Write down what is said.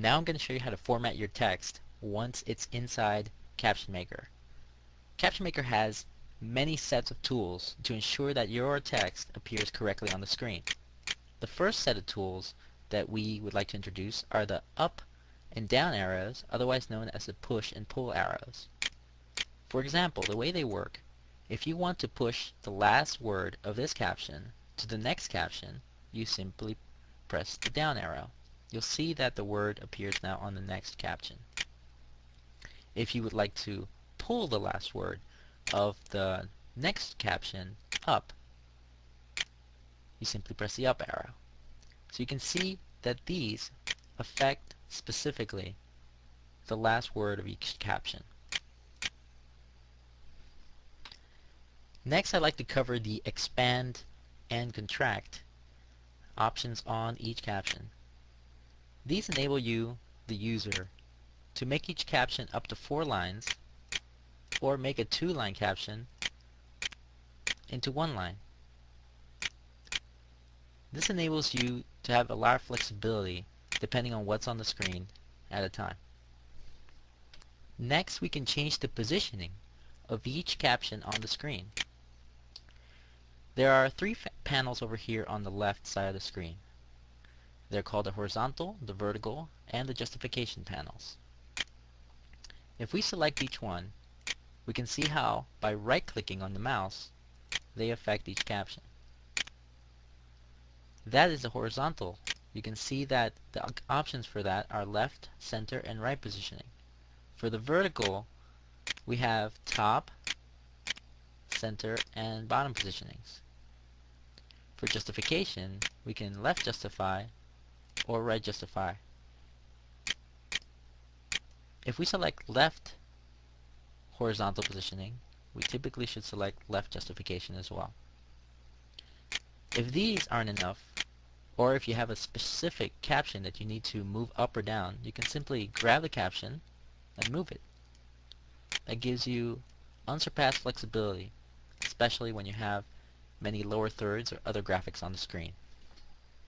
Now I'm going to show you how to format your text once it's inside CaptionMaker. CaptionMaker has many sets of tools to ensure that your text appears correctly on the screen. The first set of tools that we would like to introduce are the up and down arrows, otherwise known as the push and pull arrows. For example, the way they work, if you want to push the last word of this caption to the next caption, you simply press the down arrow. You'll see that the word appears now on the next caption. If you would like to pull the last word of the next caption up, you simply press the up arrow. So you can see that these affect specifically the last word of each caption. Next, I'd like to cover the expand and contract options on each caption. These enable you, the user, to make each caption up to 4 lines or make a 2-line caption into 1 line. This enables you to have a lot of flexibility depending on what's on the screen at a time. Next, we can change the positioning of each caption on the screen. There are 3 panels over here on the left side of the screen. They're called the horizontal, the vertical, and the justification panels. If we select each one, we can see how, by right-clicking on the mouse, they affect each caption. That is the horizontal. You can see that the options for that are left, center, and right positioning. For the vertical, we have top, center, and bottom positionings. For justification, we can left justify or right justify. If we select left horizontal positioning, we typically should select left justification as well. If these aren't enough, or if you have a specific caption that you need to move up or down, you can simply grab the caption and move it. That gives you unsurpassed flexibility, especially when you have many lower thirds or other graphics on the screen.